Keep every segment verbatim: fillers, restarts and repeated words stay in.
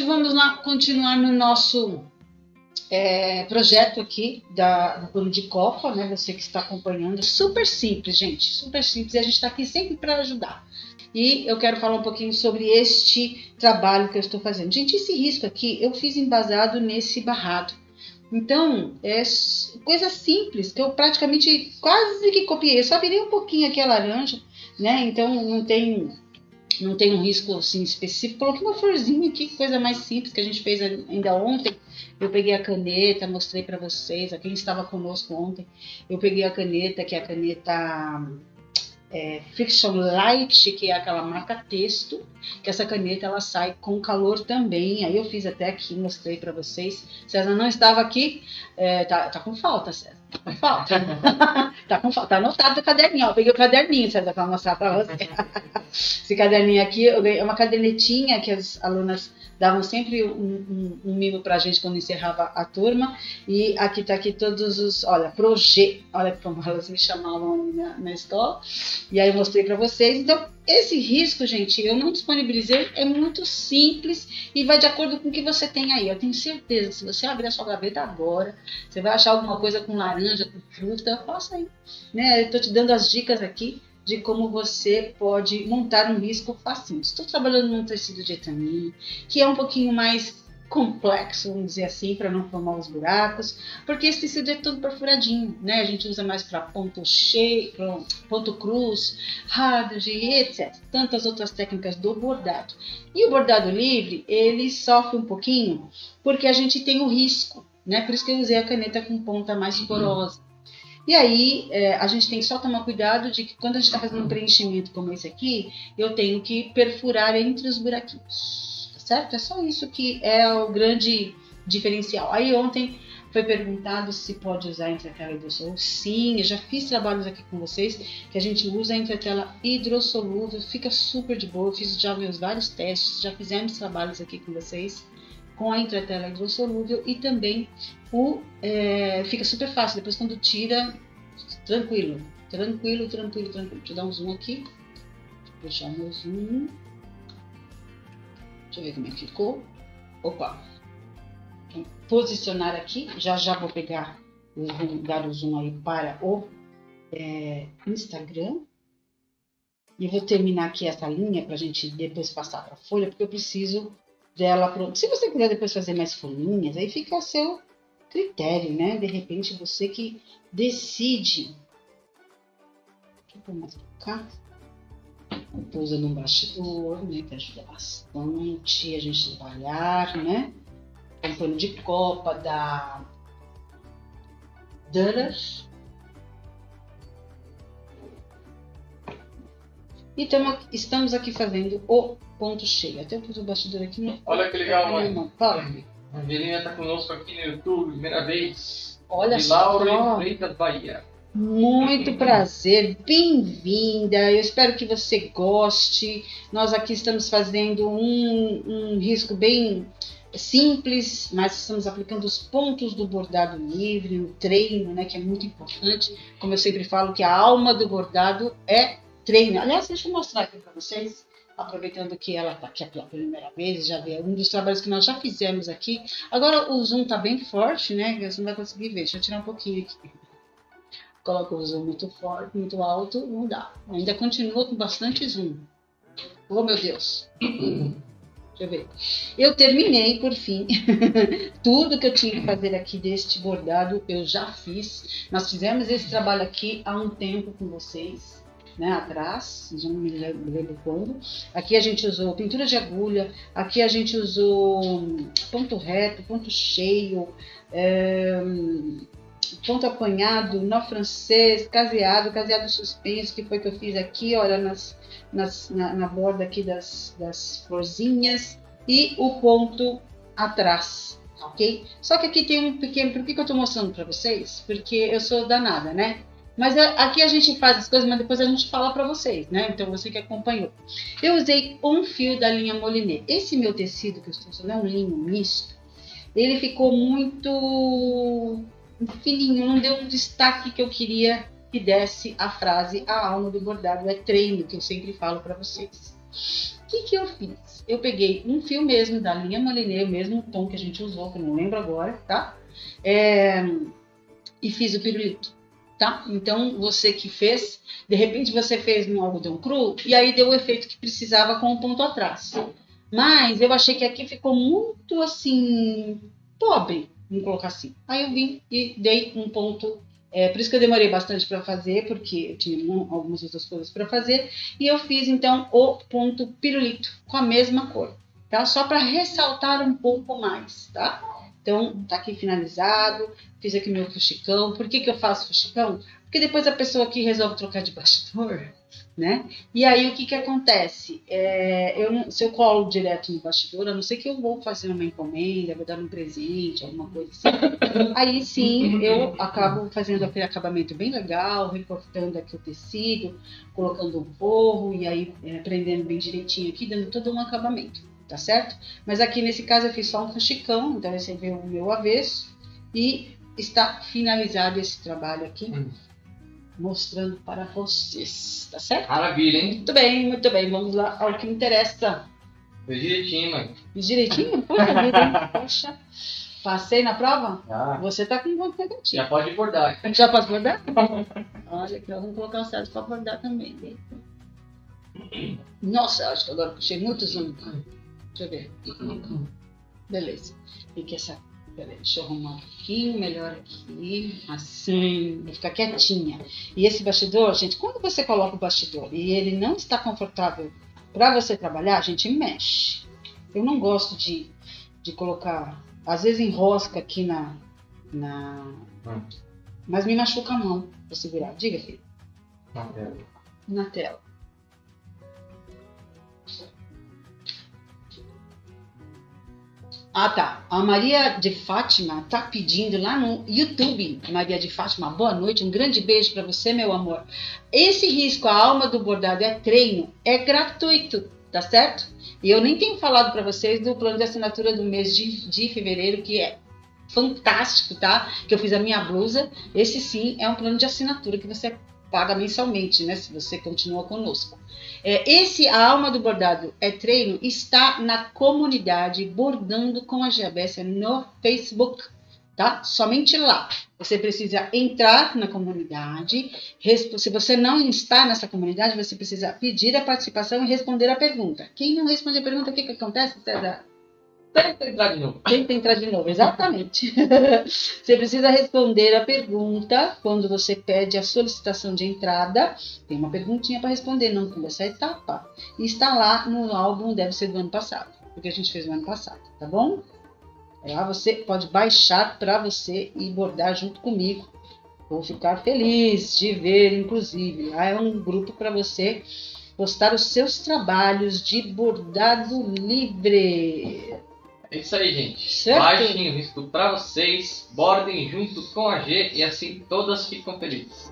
hoje vamos lá continuar no nosso é, projeto aqui da, do pano de copa, né? Você que está acompanhando. Super simples, gente, super simples. E a gente está aqui sempre para ajudar. E eu quero falar um pouquinho sobre este trabalho que eu estou fazendo. Gente, esse risco aqui eu fiz embasado nesse barrado. Então, é coisa simples, que eu praticamente quase que copiei. Eu só virei um pouquinho aqui a laranja, né? Então, não tem, não tem um risco assim específico. Coloquei uma florzinha aqui, coisa mais simples que a gente fez ainda ontem. Eu peguei a caneta, mostrei pra vocês, a quem estava conosco ontem. Eu peguei a caneta, que é a caneta... É, Frixion Light, que é aquela marca texto, que essa caneta ela sai com calor também. Aí eu fiz até aqui, mostrei pra vocês. César não estava aqui, é, tá, tá com falta, César. Tá com falta. Tá com falta. Tá anotado o caderninho, ó. Eu peguei o caderninho, César, pra mostrar pra você. Esse caderninho aqui, eu ganhei uma cadernetinha que as alunas davam sempre um, um, um mimo pra gente quando encerrava a turma. E aqui tá aqui todos os, olha, projetos, olha como elas me chamavam na, na escola. E aí eu mostrei pra vocês. Então, esse risco, gente, eu não disponibilizei, é muito simples e vai de acordo com o que você tem aí. Eu tenho certeza que se você abrir a sua gaveta agora, você vai achar alguma coisa com laranja, com fruta, faça aí. Né? Eu tô te dando as dicas aqui de como você pode montar um risco facinho. Estou trabalhando num tecido de etamine, que é um pouquinho mais complexo, vamos dizer assim, para não formar os buracos, porque esse tecido é todo perfuradinho, né? A gente usa mais para ponto cheio, ponto cruz, rádio, etcétera. Tantas outras técnicas do bordado. E o bordado livre, ele sofre um pouquinho, porque a gente tem o risco, né? Por isso que eu usei a caneta com ponta mais porosa. E aí, é, a gente tem que só tomar cuidado de que quando a gente está fazendo um preenchimento como esse aqui, eu tenho que perfurar entre os buraquinhos, tá certo? É só isso que é o grande diferencial. Aí ontem foi perguntado se pode usar entretela hidrossolúvel. Sim, eu já fiz trabalhos aqui com vocês que a gente usa entretela hidrossolúvel, fica super de boa. Eu fiz já meus vários testes, já fizemos trabalhos aqui com vocês com a entretela hidrossolúvel e também o é, fica super fácil. Depois quando tira, tranquilo, tranquilo, tranquilo, tranquilo. Deixa eu dar um zoom aqui, puxar meu zoom, deixa eu ver como é que ficou. Opa, então, posicionar aqui, já já vou pegar o zoom, dar o zoom aí para o é, Instagram. E vou terminar aqui essa linha para a gente depois passar para a folha, porque eu preciso dela pronto. Se você quiser depois fazer mais folhinhas, aí fica a seu critério, né? De repente você que decide. Deixa eu pôr mais pra cá. Pousa no bastidor, né? Que ajuda bastante a gente trabalhar, né? Um pano de copa da Dutter. E tamo, estamos aqui fazendo o ponto cheio. Até eu pus o bastidor aqui. Não... Olha que legal, mãe. Fala, mãe. A Velinha tá conosco aqui no YouTube, primeira vez. Olha de só. Laura Freitas, Bahia. Muito prazer, bem-vinda. Eu espero que você goste. Nós aqui estamos fazendo um, um risco bem simples, mas estamos aplicando os pontos do bordado livre, no treino, né? Que é muito importante. Como eu sempre falo, que a alma do bordado é treino. Aliás, deixa eu mostrar aqui para vocês, aproveitando que ela está aqui pela primeira vez, já vê um dos trabalhos que nós já fizemos aqui. Agora o zoom está bem forte, né? Você não vai conseguir ver. Deixa eu tirar um pouquinho aqui. Coloco o zoom muito forte, muito alto, não dá. Ainda continua com bastante zoom. Oh, meu Deus. Deixa eu ver. Eu terminei, por fim, tudo que eu tinha que fazer aqui deste bordado, eu já fiz. Nós fizemos esse trabalho aqui há um tempo com vocês. Né, atrás, já não me lembro quando. Aqui a gente usou pintura de agulha, aqui a gente usou ponto reto, ponto cheio, é, ponto apanhado, nó francês, caseado, caseado suspenso, que foi que eu fiz aqui, olha, nas, nas, na, na borda aqui das, das florzinhas, e o ponto atrás. Ok? Só que aqui tem um pequeno... Por que, que eu tô mostrando pra vocês? Porque eu sou danada, né? Mas aqui a gente faz as coisas, mas depois a gente fala para vocês, né? Então, você que acompanhou. Eu usei um fio da linha Moliné. Esse meu tecido que eu estou usando é um linho misto. Ele ficou muito fininho, não deu um destaque que eu queria que desse a frase "a alma do bordado é treino", que eu sempre falo para vocês. que que eu fiz? Eu peguei um fio mesmo da linha Moliné, o mesmo tom que a gente usou, que eu não lembro agora, tá? É, e fiz o pirulito, tá? Então, você que fez, de repente você fez um algodão cru, e aí deu o efeito que precisava com o ponto atrás. Mas eu achei que aqui ficou muito, assim, pobre, vamos colocar assim. Aí eu vim e dei um ponto. É, por isso que eu demorei bastante para fazer, porque eu tinha um, algumas outras coisas para fazer. E eu fiz, então, o ponto pirulito, com a mesma cor, tá? Só para ressaltar um pouco mais, tá? Então, tá aqui finalizado, fiz aqui meu fuxicão. Por que que eu faço fuxicão? Porque depois a pessoa aqui resolve trocar de bastidor, né? E aí, o que que acontece? É, eu, se eu colo direto no bastidor, a não ser que eu vou fazer uma encomenda, vou dar um presente, alguma coisa assim. Aí, sim, eu acabo fazendo aquele acabamento bem legal, recortando aqui o tecido, colocando o forro e aí é, prendendo bem direitinho aqui, dando todo um acabamento, tá certo? Mas aqui, nesse caso, eu fiz só um fuxicão, então você vê o meu avesso e está finalizado esse trabalho aqui. Mostrando para vocês, tá certo? Maravilha, hein? Muito bem, muito bem. Vamos lá ao que me interessa. Fiz direitinho, mano. Fiz direitinho? Poxa vida, hein? Poxa. Passei na prova? Ah. Você tá com um ponto negativo. Já pode bordar. Já pode bordar? Olha aqui, nós vamos colocar o Sérgio para bordar também. Né? Nossa, acho que agora puxei muitos anos. Deixa eu ver. Beleza. E que essa... Peraí, deixa eu arrumar um pouquinho melhor aqui, assim, vai ficar quietinha. E esse bastidor, gente, quando você coloca o bastidor e ele não está confortável para você trabalhar, a gente mexe. Eu não gosto de, de colocar, às vezes enrosca aqui na, na... Mas me machuca a mão para segurar. Diga, filho. Na tela. Na tela. Ah, tá. A Maria de Fátima tá pedindo lá no YouTube. Maria de Fátima, boa noite. Um grande beijo para você, meu amor. Esse risco, a alma do bordado é treino, é gratuito, tá certo? E eu nem tenho falado para vocês do plano de assinatura do mês de, de fevereiro, que é fantástico, tá? Que eu fiz a minha blusa. Esse sim é um plano de assinatura que você paga mensalmente, né? Se você continua conosco. É, esse, a alma do bordado é treino, está na comunidade Bordando com a Gê Abecia no Facebook, tá? Somente lá. Você precisa entrar na comunidade. Se você não está nessa comunidade, você precisa pedir a participação e responder a pergunta. Quem não responde a pergunta, o que que acontece, César? Tem que entrar de novo. Tem que entrar de novo, exatamente. Você precisa responder a pergunta quando você pede a solicitação de entrada. Tem uma perguntinha para responder, não pula essa etapa. E está lá no álbum, deve ser do ano passado, porque a gente fez no ano passado, tá bom? Lá você pode baixar para você e bordar junto comigo. Vou ficar feliz de ver, inclusive. Lá é um grupo para você postar os seus trabalhos de bordado livre. É isso aí, gente. Certo. Baixem o risco para vocês, bordem junto com a Gê e assim todas ficam felizes.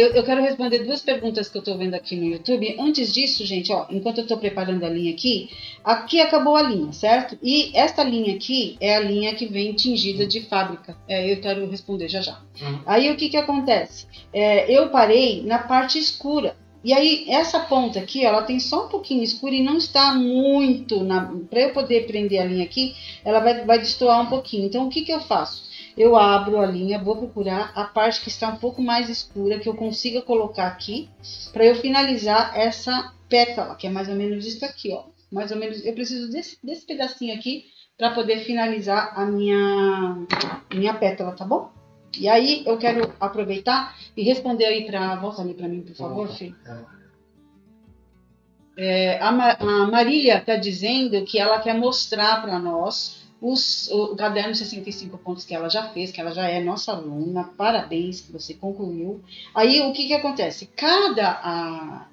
eu, eu quero responder duas perguntas que eu tô vendo aqui no YouTube. Antes disso, gente, ó, enquanto eu tô preparando a linha aqui, aqui acabou a linha, certo? E esta linha aqui é a linha que vem tingida de fábrica. É, eu quero responder já já. Uhum. Aí o que que acontece? É, eu parei na parte escura. E aí, essa ponta aqui, ó, ela tem só um pouquinho escura e não está muito... Na... Para eu poder prender a linha aqui, ela vai, vai destoar um pouquinho. Então, o que que eu faço? Eu abro a linha, vou procurar a parte que está um pouco mais escura, que eu consiga colocar aqui, para eu finalizar essa pétala, que é mais ou menos isso aqui, ó. Mais ou menos, eu preciso desse, desse pedacinho aqui, para poder finalizar a minha, minha pétala, tá bom? E aí, eu quero aproveitar e responder aí para... Volta ali para mim, por favor, filho. É, a, Ma, a Marília está dizendo que ela quer mostrar para nós os, o caderno de sessenta e cinco pontos que ela já fez, que ela já é nossa aluna. Parabéns, que você concluiu. Aí, o que que acontece? Cada... A,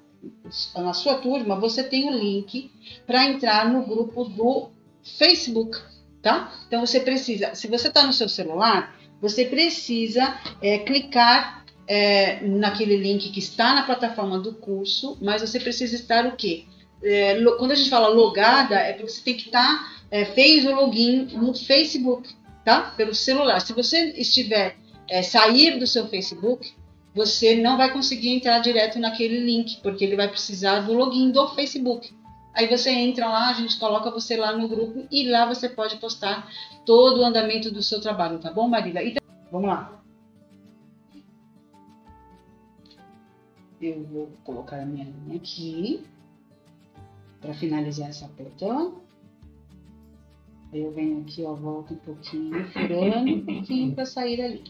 na sua turma, você tem o link para entrar no grupo do Facebook, tá? Então, você precisa... Se você está no seu celular... Você precisa é, clicar é, naquele link que está na plataforma do curso, mas você precisa estar o quê? É, lo, quando a gente fala logada, é porque você tem que estar, é, fez o login no Facebook, tá? Pelo celular. Se você estiver, é, sair do seu Facebook, você não vai conseguir entrar direto naquele link, porque ele vai precisar do login do Facebook. Aí você entra lá, a gente coloca você lá no grupo e lá você pode postar todo o andamento do seu trabalho, tá bom, Marília? Então, vamos lá. Eu vou colocar a minha linha aqui para finalizar essa pétala. Eu venho aqui, ó, volto um pouquinho, furando um pouquinho para sair ali.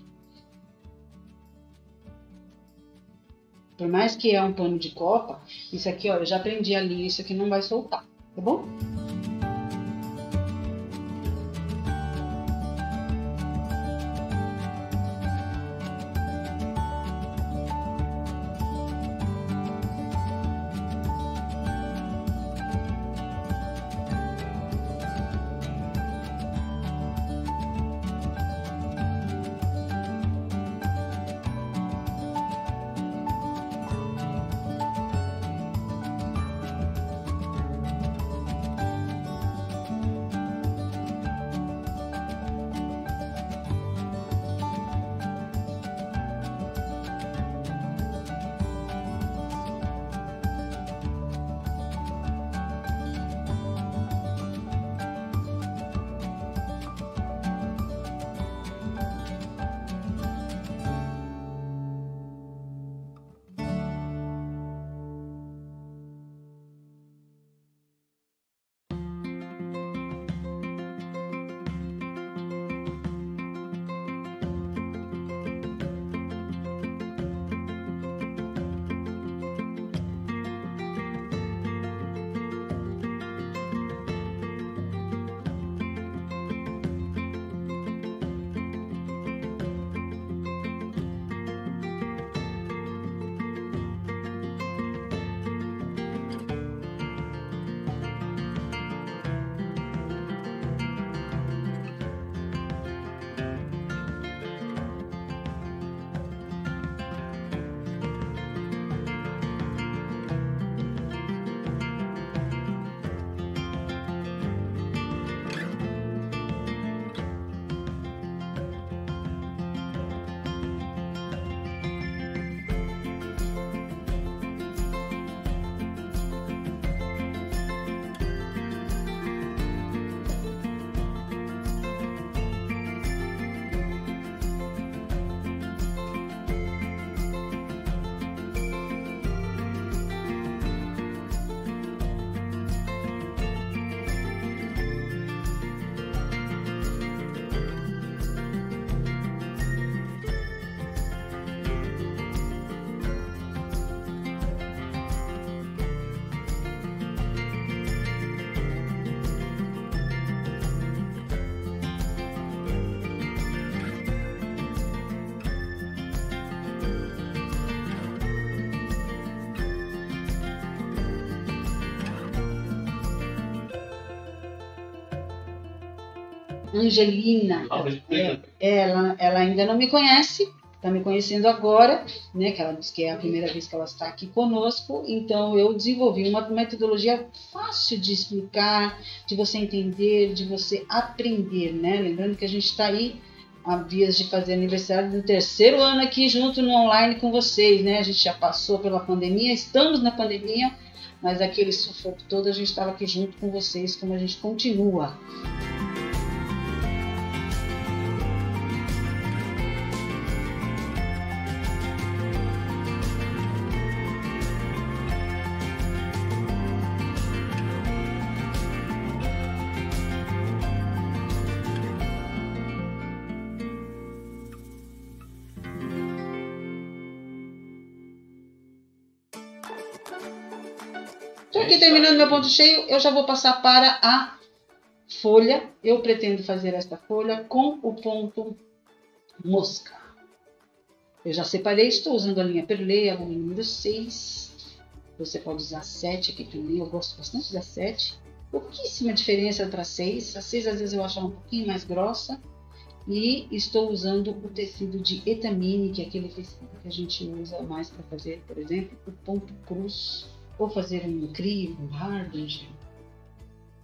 Por mais que é um pano de copa, isso aqui, ó, eu já prendi a linha, isso aqui não vai soltar, tá bom? Angelina, ela, ela ainda não me conhece, está me conhecendo agora, né, que ela diz que é a primeira vez que ela está aqui conosco, então eu desenvolvi uma metodologia fácil de explicar, de você entender, de você aprender, né, lembrando que a gente está aí a vias de fazer aniversário do terceiro ano aqui junto no online com vocês, né, a gente já passou pela pandemia, estamos na pandemia, mas aquele sufoco todo a gente estava aqui junto com vocês, como a gente continua. Estou aqui terminando meu ponto cheio, eu já vou passar para a folha. Eu pretendo fazer esta folha com o ponto mosca. Eu já separei, estou usando a linha perlée, a linha número seis. Você pode usar sete aqui também, eu gosto bastante da sete. Pouquíssima diferença para seis. A seis às vezes eu acho ela um pouquinho mais grossa. E estou usando o tecido de etamine, que é aquele tecido que a gente usa mais para fazer, por exemplo, o ponto cruz. Ou fazer um crivo, um hardware.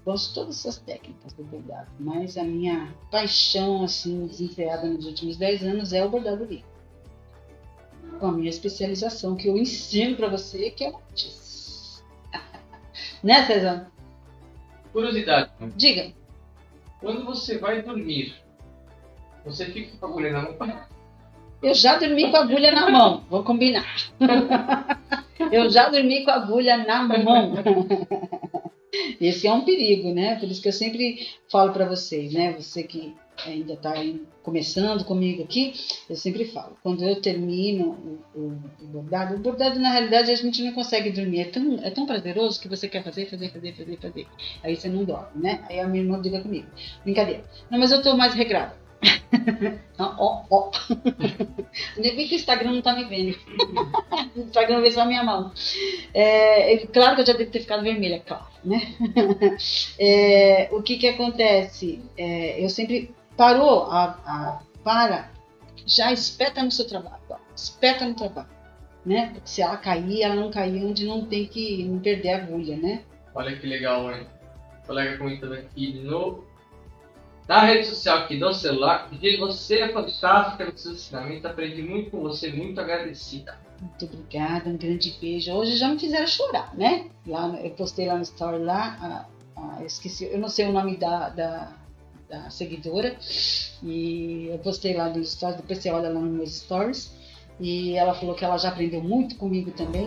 Gosto de todas essas técnicas do bordado, mas a minha paixão, assim, desenfreada nos últimos dez anos é o bordado livre. Com a minha especialização, que eu ensino pra você, que é o artista. Né, César? Curiosidade. Diga. Quando você vai dormir, você fica com a agulha na mão? Eu já dormi com a agulha na mão, vou combinar. Eu já dormi com a agulha na mão. Esse é um perigo, né? Por isso que eu sempre falo para vocês, né? Você que ainda está começando comigo aqui, eu sempre falo. Quando eu termino o, o, o bordado, o bordado na realidade a gente não consegue dormir. É tão, é tão prazeroso que você quer fazer, fazer, fazer, fazer, fazer. Aí você não dorme, né? Aí a minha irmã briga comigo. Brincadeira. Não, mas eu estou mais regrada. Não, ó, ó. Ainda bem que o Instagram não tá me vendo. O Instagram vê só a minha mão. É, claro que eu já devo ter ficado vermelha, claro, né? É, o que que acontece? É, eu sempre parou a, a para, já espeta no seu trabalho, ó, espeta no trabalho, né? Porque se ela cair, ela não cair onde não tem que não perder a agulha, né? Olha que legal, hein? O colega comentando aqui no. Na rede social aqui do celular, pedir você é fantástico pelo seu ensinamento, aprendi muito com você, muito agradecida. Muito obrigada, um grande beijo. Hoje já me fizeram chorar, né? Lá, eu postei lá no story lá, a, a, esqueci, eu não sei o nome da, da, da seguidora, e eu postei lá no stories, depois você olha lá nos meus stories, e ela falou que ela já aprendeu muito comigo também.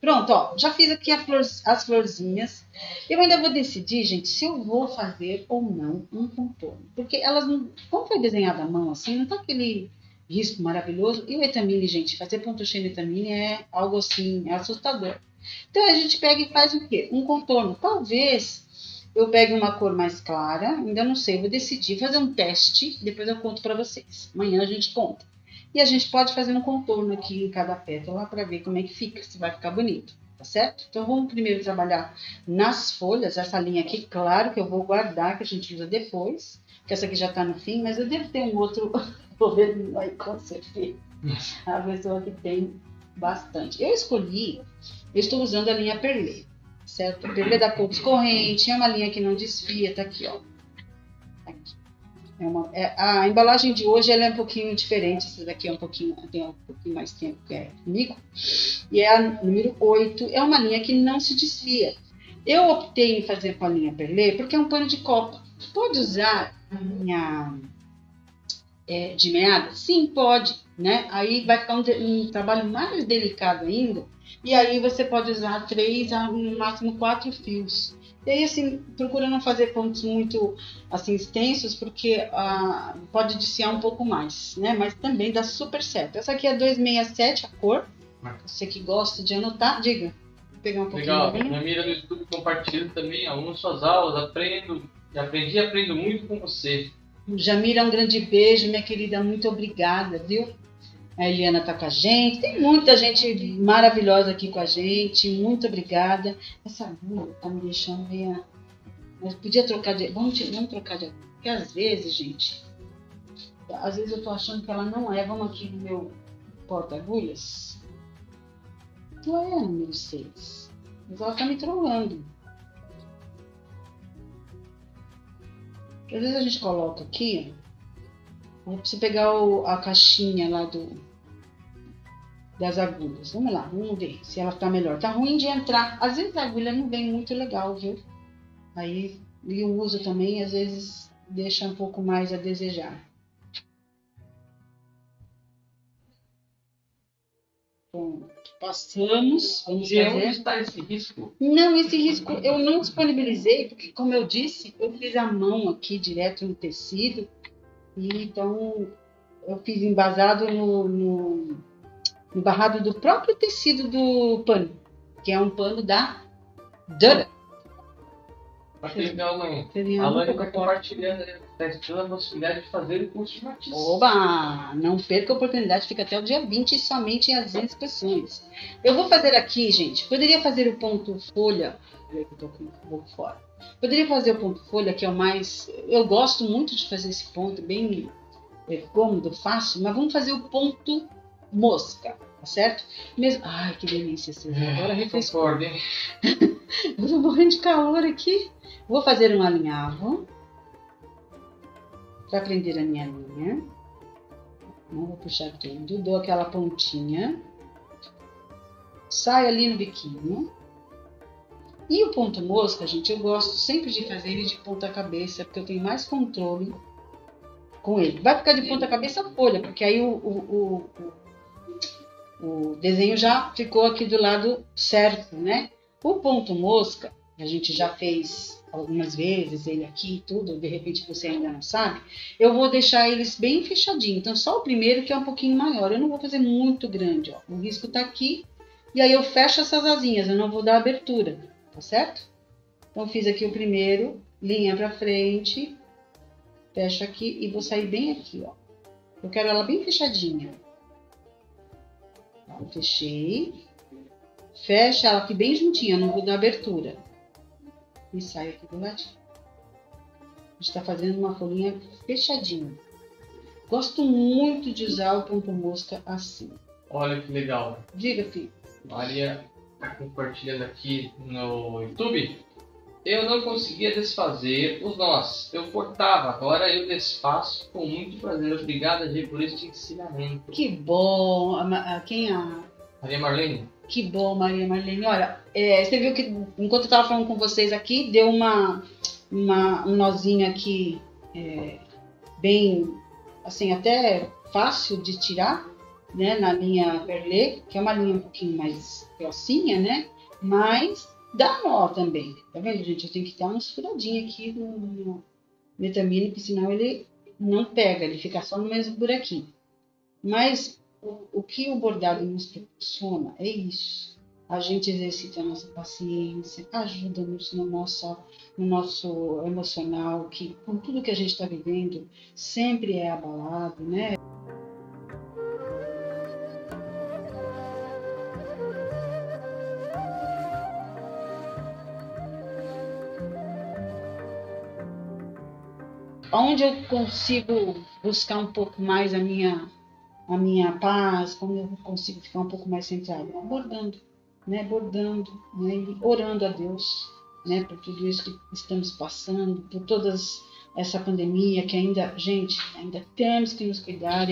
Pronto, ó, já fiz aqui a flor, as florzinhas. Eu ainda vou decidir, gente, se eu vou fazer ou não um contorno. Porque elas, não, como foi desenhada a mão assim, não tá aquele risco maravilhoso. E o etamine, gente, fazer ponto cheio de etamine é algo assim, é assustador. Então a gente pega e faz o quê? Um contorno. Talvez eu pegue uma cor mais clara, ainda não sei, eu vou decidir fazer um teste, depois eu conto pra vocês. Amanhã a gente conta. E a gente pode fazer um contorno aqui em cada pétala para ver como é que fica, se vai ficar bonito, tá certo? Então vamos primeiro trabalhar nas folhas, essa linha aqui, claro que eu vou guardar, que a gente usa depois, que essa aqui já tá no fim, mas eu devo ter um outro, vou ver aí com certeza, a pessoa que tem bastante. Eu escolhi, eu estou usando a linha perlée, certo? A perlée dá poucos corrente, é uma linha que não desfia, tá aqui, ó. Aqui. É uma, é, a embalagem de hoje ela é um pouquinho diferente, essa daqui é um pouquinho, tem um pouquinho mais tempo que é comigo, e é a número oito, é uma linha que não se desfia. Eu optei em fazer com a linha perlée porque é um pano de copa. Pode usar a linha é, de meada? Sim, pode, né? Aí vai ficar um, um trabalho mais delicado ainda, e aí você pode usar três, no máximo quatro fios. E aí, assim, procura não fazer pontos muito, assim, extensos, porque ah, pode desfiar um pouco mais, né? Mas também dá super certo. Essa aqui é duzentos e sessenta e sete, a cor. Você que gosta de anotar, diga. Vou pegar um pouquinho. Legal. Minha mira no YouTube compartilhando também, amo suas aulas, aprendo, aprendi e aprendo muito com você. Jamira, um grande beijo, minha querida, muito obrigada, viu? A Eliana tá com a gente. Tem muita gente maravilhosa aqui com a gente. Muito obrigada. Essa agulha tá me deixando meio... Mas podia trocar de... Vamos, vamos trocar de agulha. Porque às vezes, gente... Às vezes eu tô achando que ela não é. Vamos aqui no meu porta-agulhas. Não é a número seis. Mas ela tá me trollando. Às vezes a gente coloca aqui... Eu preciso pegar o, a caixinha lá do... das agulhas. Vamos lá, vamos ver se ela tá melhor. Tá ruim de entrar. Às vezes a agulha não vem muito legal, viu? Aí, e o uso também, às vezes, deixa um pouco mais a desejar. Pronto, passamos. Vamos fazer esse risco? Não, esse risco eu não disponibilizei, porque, como eu disse, eu fiz a mão aqui, direto no tecido. E, então, eu fiz embasado no, no, no barrado do próprio tecido do pano, que é um pano da Dura. Mas que legal, mãe. A Lani está compartilhando, está estudando a possibilidade de fazer o curso de matiz. Oba! Não perca a oportunidade, fica até o dia vinte, somente às duzentas pessoas. Eu vou fazer aqui, gente, poderia fazer o ponto folha... Eu tô com um pouco fora. Poderia fazer o ponto folha, que é o mais... Eu gosto muito de fazer esse ponto, bem cômodo, fácil, mas vamos fazer o ponto mosca, tá certo? Mesmo... Ai, que delícia, César. Agora refrescou. Concordo, hein? Eu tô morrendo de calor aqui. Vou fazer um alinhavo para prender a minha linha. Não vou puxar tudo. Dou aquela pontinha. Saio ali no biquinho. E o ponto mosca, gente, eu gosto sempre de fazer ele de ponta cabeça, porque eu tenho mais controle com ele. Vai ficar de ponta cabeça a folha, porque aí o, o, o, o, o desenho já ficou aqui do lado certo, né? O ponto mosca, a gente já fez algumas vezes ele aqui e tudo, de repente você ainda não sabe, eu vou deixar eles bem fechadinhos. Então, só o primeiro que é um pouquinho maior, eu não vou fazer muito grande, ó. O risco tá aqui, e aí eu fecho essas asinhas, eu não vou dar abertura. Tá certo? Então, fiz aqui o primeiro, linha pra frente, fecho aqui e vou sair bem aqui, ó. Eu quero ela bem fechadinha. Ó, fechei. Fecha ela aqui bem juntinha, não vou dar abertura. E saio aqui do ladinho. A gente tá fazendo uma folhinha fechadinha. Gosto muito de usar o ponto mosca assim. Olha que legal. Diga, filho. Maria... Tá compartilhando aqui no YouTube. Eu não conseguia desfazer os nós. Eu cortava, agora eu desfaço com muito prazer. Obrigada, Gê, por este ensinamento. Que bom! A, a, quem a Maria Marlene? Que bom, Maria Marlene. Olha, é, você viu que enquanto eu estava falando com vocês aqui, deu uma, uma um nozinho aqui é, bem assim até fácil de tirar. Né, na linha perlé, que é uma linha um pouquinho mais grossinha, né? Mas dá nó também. Tá vendo, gente? Eu tenho que dar uma furadinha aqui no, no metamine, porque senão ele não pega, ele fica só no mesmo buraquinho. Mas o, o que o bordado nos proporciona é isso. A gente exercita a nossa paciência, ajuda-nos no nosso, no nosso emocional, que com tudo que a gente está vivendo sempre é abalado, né? Onde eu consigo buscar um pouco mais a minha, a minha paz, como eu consigo ficar um pouco mais centrado? Bordando, né? Bordando, né? E orando a Deus, né? Por tudo isso que estamos passando, por toda essa pandemia que ainda, gente, ainda temos que nos cuidar.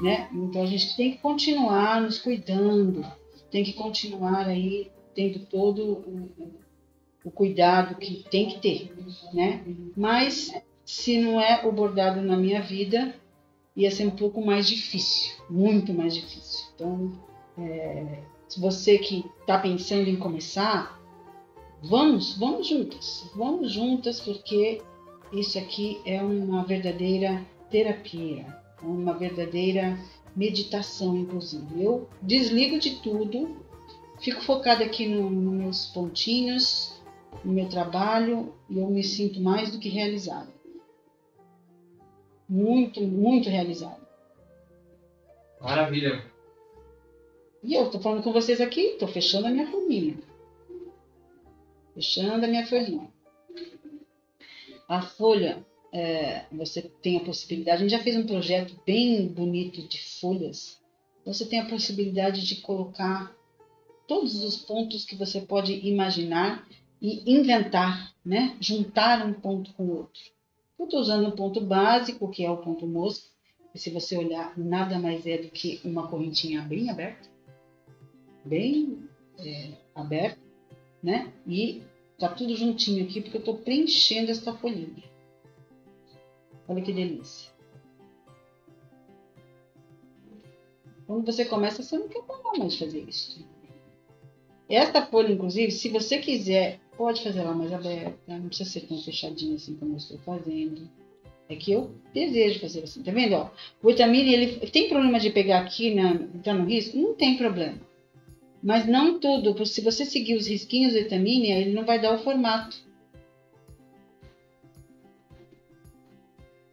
Né? Então, a gente tem que continuar nos cuidando, tem que continuar aí tendo todo o, o cuidado que tem que ter, né? Mas, se não é o bordado na minha vida, ia ser um pouco mais difícil, muito mais difícil. Então, é, se você que está pensando em começar, vamos, vamos juntas, vamos juntas, porque isso aqui é uma verdadeira terapia. uma verdadeira meditação, inclusive. Eu desligo de tudo, fico focada aqui no, nos meus pontinhos, no meu trabalho, e eu me sinto mais do que realizada. Muito, muito realizada. Maravilha! E eu tô falando com vocês aqui, tô fechando a minha folhinha. Fechando a minha folhinha. A folha, é, você tem a possibilidade, a gente já fez um projeto bem bonito de folhas, você tem a possibilidade de colocar todos os pontos que você pode imaginar e inventar, né? Juntar um ponto com o outro. Eu estou usando o ponto básico, que é o ponto mosca, e se você olhar, nada mais é do que uma correntinha bem aberta, bem é, aberta, né? E tá tudo juntinho aqui, porque eu tô preenchendo essa folhinha. Olha que delícia. Quando você começa, você não quer parar mais de fazer isso. Esta folha, inclusive, se você quiser, pode fazer ela mais aberta. Não precisa ser tão fechadinha assim como eu estou fazendo. É que eu desejo fazer assim. Tá vendo? Ó, o vitamina, ele tem problema de pegar aqui, na, tá no risco? Não tem problema. Mas não tudo, porque se você seguir os risquinhos do vitamina, ele não vai dar o formato.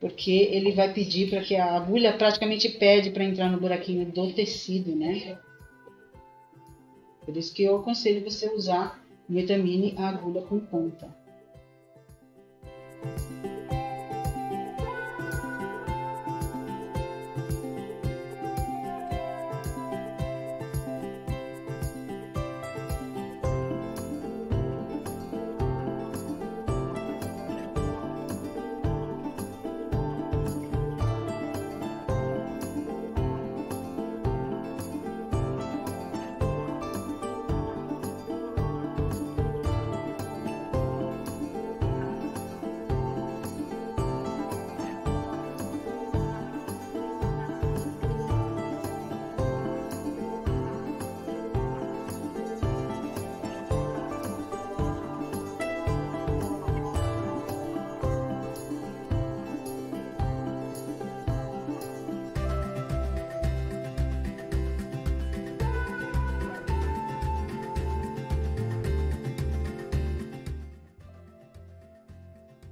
Porque ele vai pedir para que a agulha praticamente pede para entrar no buraquinho do tecido, né? Por isso que eu aconselho você usar o vitamina a agulha com ponta.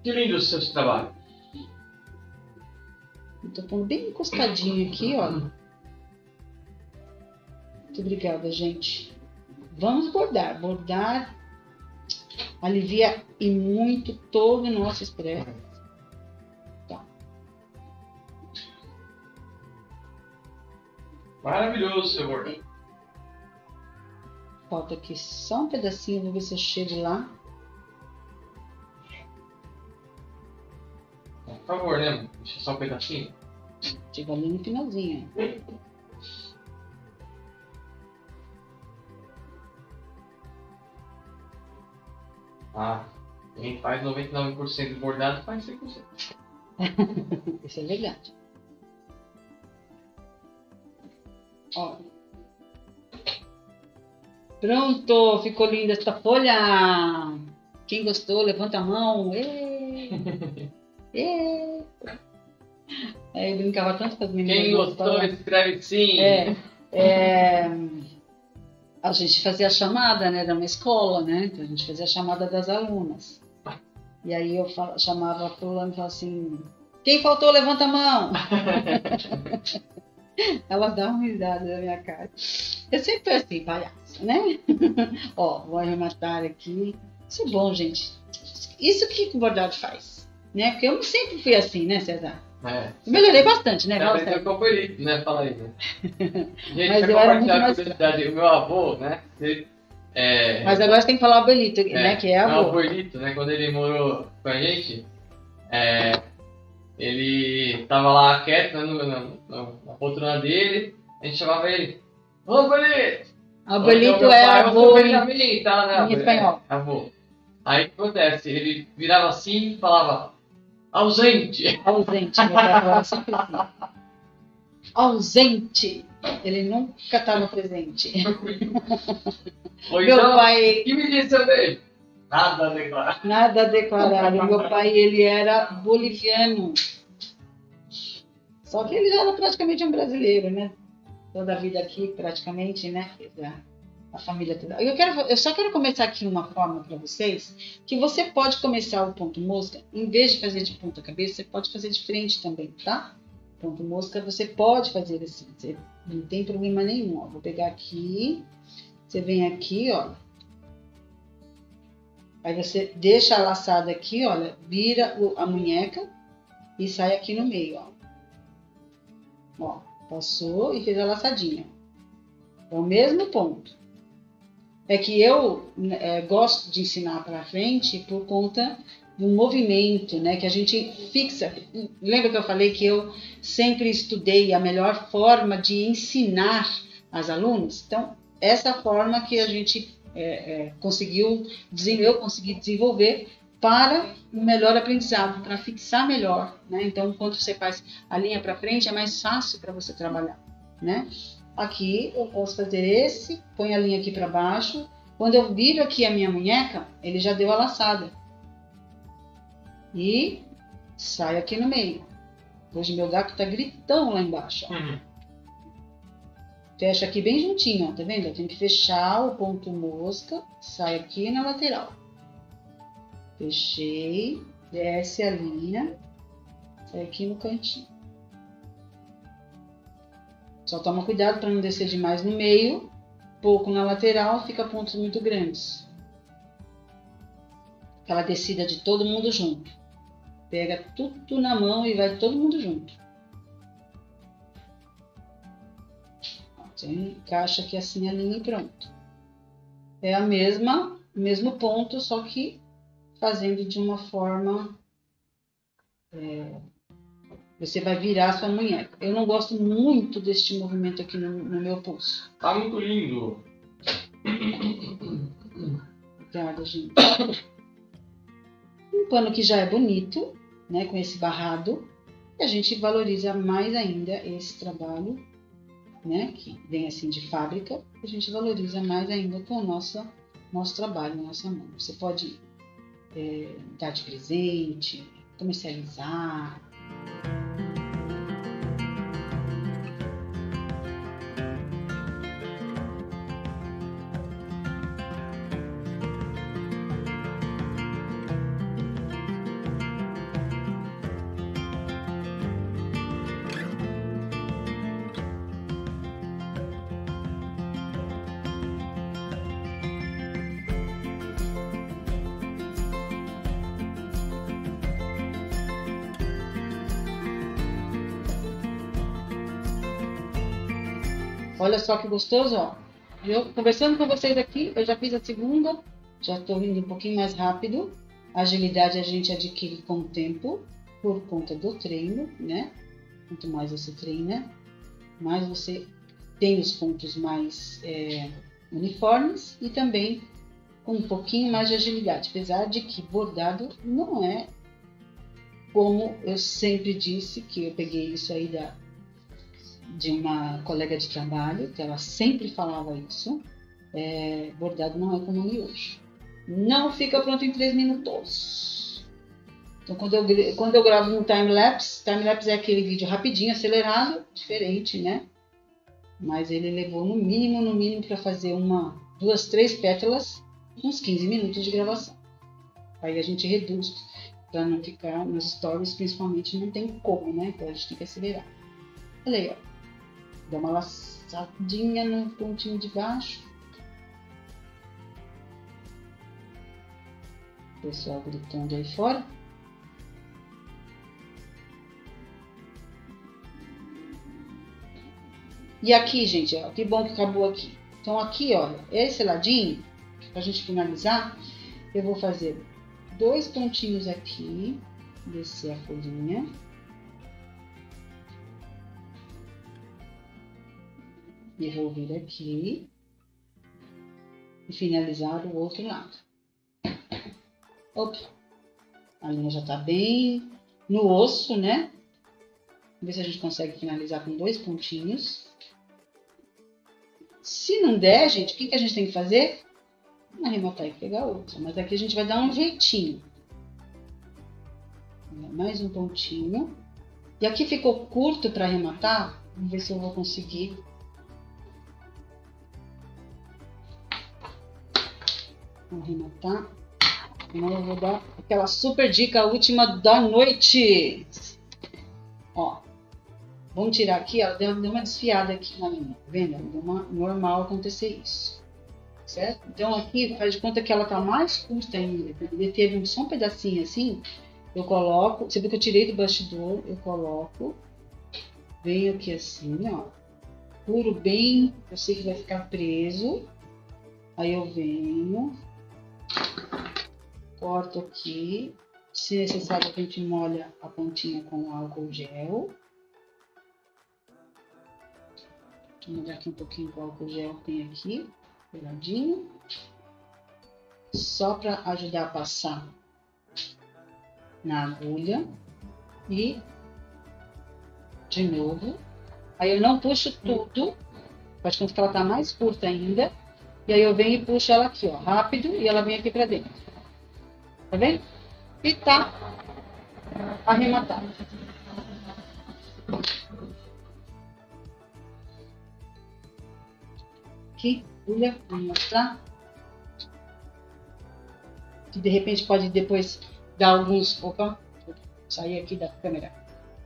Que lindo o seu trabalho. Eu tô pondo bem encostadinho aqui, olha. Muito obrigada, gente. Vamos bordar. Bordar alivia e muito todo o nosso estresse. Tá. Maravilhoso, seu bordão. Falta aqui só um pedacinho, vou ver se eu chego lá. Por favor, né? Deixa só um pedacinho. Chega ali no finalzinho. Ah, quem faz noventa e nove por cento do bordado faz cem por cento. Isso é verdade. Ó. Pronto! Ficou linda essa folha! Quem gostou, levanta a mão! Yeah. É, eu brincava tanto com as meninas. Quem gostou, escreve sim. É, é, a gente fazia a chamada, né? Era uma escola, né? Então a gente fazia a chamada das alunas. E aí eu fal, chamava pro fulano e falava assim: quem faltou, levanta a mão. Ela dá uma risada na minha cara. Eu sempre fui assim, palhaço, né? Ó, vou arrematar aqui. Isso é bom, gente. Isso que o bordado faz. Né? Porque eu sempre fui assim, né, César? É. Eu melhorei bastante, né? Também tem o companheiro, né? Fala aí, né? Gente, mas eu era muito mais... O meu avô, né? Ele, é... Mas agora você tem que falar o Abelito, é, né? Que é avô. O Abelito, né? Quando ele morou com a gente, é... ele tava lá quieto, né? No, no, no, na poltrona dele, a gente chamava ele. Ô, Abelito! Abelito então, é avô em, tá, né? Em espanhol. É, avô. Aí o que acontece? Ele virava assim e falava... Ausente! Ausente, meu pai sempre assim. Ausente! Ele nunca tá no presente. Oi, meu então, pai... que me disse dele? Nada declarado. Nada declarado. Meu pai, ele era boliviano. Só que ele já era praticamente um brasileiro, né? Toda a vida aqui, praticamente, né? A família toda. Eu, quero, eu só quero começar aqui uma forma para vocês, que você pode começar o ponto mosca, em vez de fazer de ponta cabeça, você pode fazer de frente também, tá? Ponto mosca, você pode fazer assim, você não tem problema nenhum. Ó, vou pegar aqui, você vem aqui, ó. Aí você deixa a laçada aqui, olha, vira a munheca e sai aqui no meio, ó. Ó, passou e fez a laçadinha. É o mesmo ponto. É que eu é, gosto de ensinar para frente por conta do movimento, né? Que a gente fixa. Lembra que eu falei que eu sempre estudei a melhor forma de ensinar as alunas? Então, essa forma que a gente é, é, conseguiu, eu consegui desenvolver para um melhor aprendizado, para fixar melhor, né? Então, quando você faz a linha para frente, é mais fácil para você trabalhar, né? Aqui eu posso fazer esse, põe a linha aqui para baixo. Quando eu viro aqui a minha munheca, ele já deu a laçada. E sai aqui no meio. Hoje meu gato tá gritão lá embaixo, ó. Uhum. Fecha aqui bem juntinho, ó, tá vendo? Eu tenho que fechar o ponto mosca, sai aqui na lateral. Fechei, desce a linha, sai aqui no cantinho. Só toma cuidado para não descer demais no meio, pouco na lateral, fica pontos muito grandes. Aquela descida de todo mundo junto. Pega tudo na mão e vai todo mundo junto. Você encaixa aqui assim a linha e pronto. É a mesma, mesmo ponto, só que fazendo de uma forma... É, você vai virar a sua munheca. Eu não gosto muito deste movimento aqui no, no meu pulso. Tá muito lindo. Obrigada, gente. Um pano que já é bonito, né? Com esse barrado. E a gente valoriza mais ainda esse trabalho, né? Que vem assim de fábrica. A gente valoriza mais ainda com o nosso, nosso trabalho, nossa mão. Você pode é, dar de presente, comercializar. Olha só que gostoso, ó. Eu conversando com vocês aqui, eu já fiz a segunda, já tô indo um pouquinho mais rápido. A agilidade a gente adquire com o tempo, por conta do treino, né? Quanto mais você treina, mais você tem os pontos mais é, uniformes e também com um pouquinho mais de agilidade. Apesar de que bordado não é como eu sempre disse, que eu peguei isso aí da... de uma colega de trabalho, que ela sempre falava isso, é, bordado não é como hoje. Não fica pronto em três minutos. Então, quando eu, quando eu gravo um time-lapse, time-lapse é aquele vídeo rapidinho, acelerado, diferente, né? Mas ele levou no mínimo, no mínimo, para fazer uma, duas, três pétalas, uns quinze minutos de gravação. Aí a gente reduz, para não ficar nos stories, principalmente, não tem como, né? Então, a gente tem que acelerar. Olha aí, ó. Dá uma laçadinha no pontinho de baixo. Pessoal gritando aí fora. E aqui, gente, ó, que bom que acabou aqui. Então, aqui, olha, esse ladinho, pra gente finalizar, eu vou fazer dois pontinhos aqui, descer a folhinha. E vou vir aqui e finalizar o outro lado. Opa! A linha já tá bem no osso, né? Vamos ver se a gente consegue finalizar com dois pontinhos. Se não der, gente, o que, que a gente tem que fazer? Vamos arrematar e pegar outro. Mas aqui a gente vai dar um jeitinho. Mais um pontinho. E aqui ficou curto para arrematar. Vamos ver se eu vou conseguir. Vou arrematar. Agora eu vou dar aquela super dica última da noite. Ó, vamos tirar aqui, ó, deu, deu uma desfiada aqui na linha, tá vendo? Deu uma, normal acontecer isso, certo? Então aqui faz de conta que ela tá mais curta ainda, teve só um pedacinho assim, eu coloco, você viu que eu tirei do bastidor, eu coloco, venho aqui assim, ó, puro bem, eu sei que vai ficar preso, aí eu venho, corto aqui. Se necessário, a gente molha a pontinha com álcool gel. Vou molhar aqui um pouquinho com álcool gel, tem aqui, peladinho. Só para ajudar a passar na agulha. E, de novo. Aí eu não puxo tudo, faz conta que ela tá mais curta ainda. E aí eu venho e puxo ela aqui, ó, rápido, e ela vem aqui pra dentro. Tá vendo? E tá arrematado. Aqui, olha, vou mostrar. Que de repente pode depois dar alguns... Opa, sair aqui da câmera.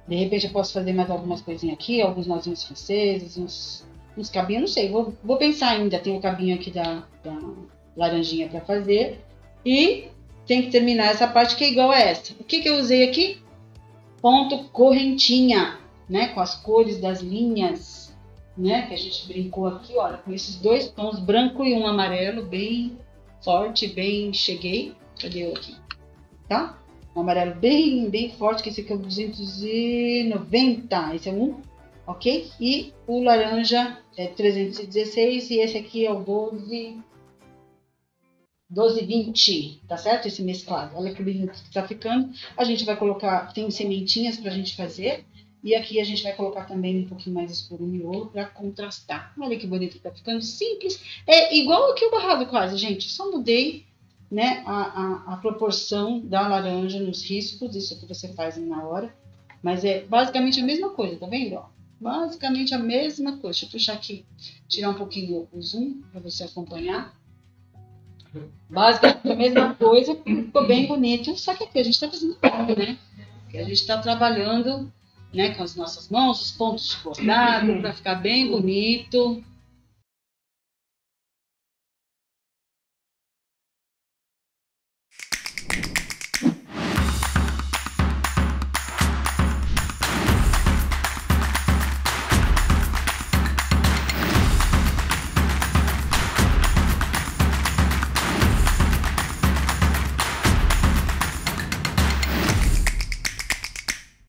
De repente eu posso fazer mais algumas coisinhas aqui, alguns nozinhos franceses, uns, uns cabinhos, não sei. Vou, vou pensar ainda, tem o cabinho aqui da, da laranjinha pra fazer. E... tem que terminar essa parte que é igual a essa. O que que eu usei aqui? Ponto correntinha, né? Com as cores das linhas, né? Que a gente brincou aqui, olha. Com esses dois tons, branco e um amarelo, bem forte, bem... Cheguei. Cadê eu aqui? Tá? Um amarelo bem, bem forte, que esse aqui é o duzentos e noventa. Esse é um, ok? E o laranja é trezentos e dezesseis e esse aqui é o doze... doze e vinte, tá certo? Esse mesclado, olha que lindo que tá ficando. A gente vai colocar, tem sementinhas pra gente fazer. E aqui a gente vai colocar também um pouquinho mais escuro no miolo pra contrastar. Olha que bonito que tá ficando, simples. É igual aqui o barrado quase, gente. Só mudei, né, a, a, a proporção da laranja nos riscos. Isso que você faz na hora. Mas é basicamente a mesma coisa, tá vendo? Ó, basicamente a mesma coisa. Deixa eu puxar aqui, tirar um pouquinho o zoom pra você acompanhar. Basicamente a mesma coisa, ficou bem bonito, só que aqui a gente está fazendo ponto, né? Porque a gente está trabalhando, né, com as nossas mãos, os pontos de bordado, para ficar bem bonito,